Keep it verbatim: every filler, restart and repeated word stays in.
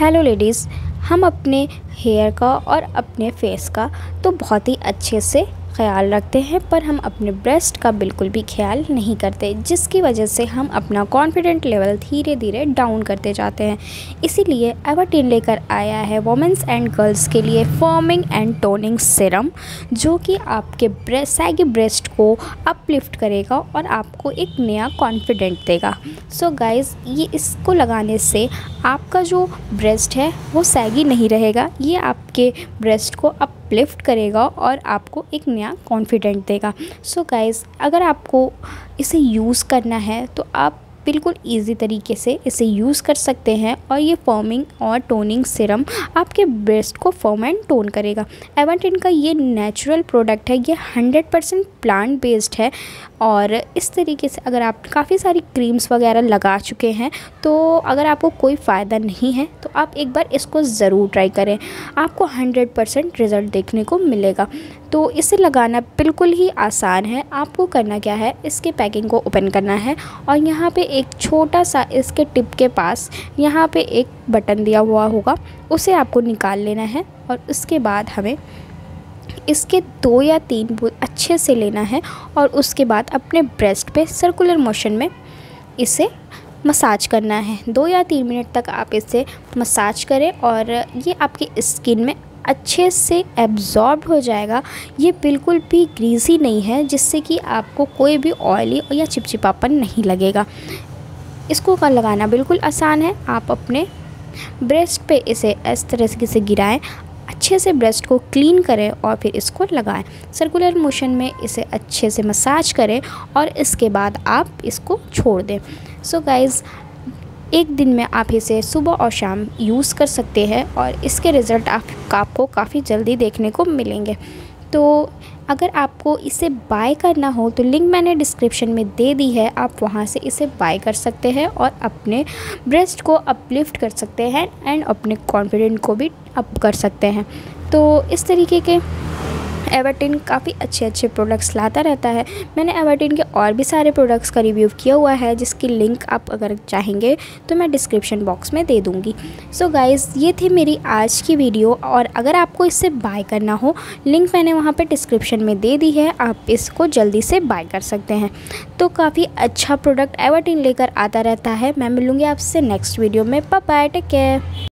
Hello ladies, हम अपने hair का और अपने फेस का तो बहुत ही अच्छे से ख्याल रखते हैं, पर हम अपने ब्रेस्ट का बिल्कुल भी ख्याल नहीं करते, जिसकी वजह से हम अपना कॉन्फिडेंट लेवल धीरे धीरे डाउन करते जाते हैं। इसीलिए एवरटीन लेकर आया है वुमेंस एंड गर्ल्स के लिए फॉर्मिंग एंड टोनिंग सिरम, जो कि आपके ब्रेस्ट सैगी ब्रेस्ट को अपलिफ्ट करेगा और आपको एक नया कॉन्फिडेंट देगा। सो so गाइज़, ये इसको लगाने से आपका जो ब्रेस्ट है वो सैगी नहीं रहेगा, ये आपके ब्रेस्ट को अप लिफ्ट करेगा और आपको एक नया कॉन्फिडेंट देगा। सो so गाइज़, अगर आपको इसे यूज़ करना है तो आप बिल्कुल इजी तरीके से इसे यूज़ कर सकते हैं, और ये फॉर्मिंग और टोनिंग सिरम आपके ब्रेस्ट को फॉर्म एंड टोन करेगा। एवरटीन का ये नेचुरल प्रोडक्ट है, ये हंड्रेड परसेंट प्लांट बेस्ड है, और इस तरीके से अगर आप काफ़ी सारी क्रीम्स वगैरह लगा चुके हैं तो अगर आपको कोई फ़ायदा नहीं है तो आप एक बार इसको ज़रूर ट्राई करें, आपको हंड्रेड परसेंट रिज़ल्ट देखने को मिलेगा। तो इसे लगाना बिल्कुल ही आसान है। आपको करना क्या है, इसके पैकिंग को ओपन करना है और यहाँ पे एक छोटा सा इसके टिप के पास यहाँ पे एक बटन दिया हुआ होगा, उसे आपको निकाल लेना है। और उसके बाद हमें इसके दो या तीन बूंद अच्छे से लेना है और उसके बाद अपने ब्रेस्ट पे सर्कुलर मोशन में इसे मसाज करना है। दो या तीन मिनट तक आप इसे मसाज करें और ये आपकी स्किन में अच्छे से एब्जॉर्ब हो जाएगा। ये बिल्कुल भी ग्रीसी नहीं है, जिससे कि आपको कोई भी ऑयली या चिपचिपापन नहीं लगेगा। इसको का लगाना बिल्कुल आसान है। आप अपने ब्रेस्ट पे इसे इस तरह से गिराएं, अच्छे से ब्रेस्ट को क्लीन करें और फिर इसको लगाएं। सर्कुलर मोशन में इसे अच्छे से मसाज करें और इसके बाद आप इसको छोड़ दें। सो गाइज़, एक दिन में आप इसे सुबह और शाम यूज़ कर सकते हैं और इसके रिज़ल्ट आप, आपको काफ़ी जल्दी देखने को मिलेंगे। तो अगर आपको इसे बाय करना हो तो लिंक मैंने डिस्क्रिप्शन में दे दी है, आप वहां से इसे बाय कर सकते हैं और अपने ब्रेस्ट को अपलिफ्ट कर सकते हैं एंड अपने कॉन्फिडेंट को भी अप कर सकते हैं। तो इस तरीके के एवरटीन काफ़ी अच्छे अच्छे प्रोडक्ट्स लाता रहता है। मैंने एवरटीन के और भी सारे प्रोडक्ट्स का रिव्यू किया हुआ है, जिसकी लिंक आप अगर चाहेंगे तो मैं डिस्क्रिप्शन बॉक्स में दे दूँगी। सो गाइज़, ये थी मेरी आज की वीडियो, और अगर आपको इससे बाय करना हो, लिंक मैंने वहाँ पे डिस्क्रिप्शन में दे दी है, आप इसको जल्दी से बाय कर सकते हैं। तो काफ़ी अच्छा प्रोडक्ट एवरटीन लेकर आता रहता है। मैं मिलूँगी आपसे नेक्स्ट वीडियो में। Bye bye, take care.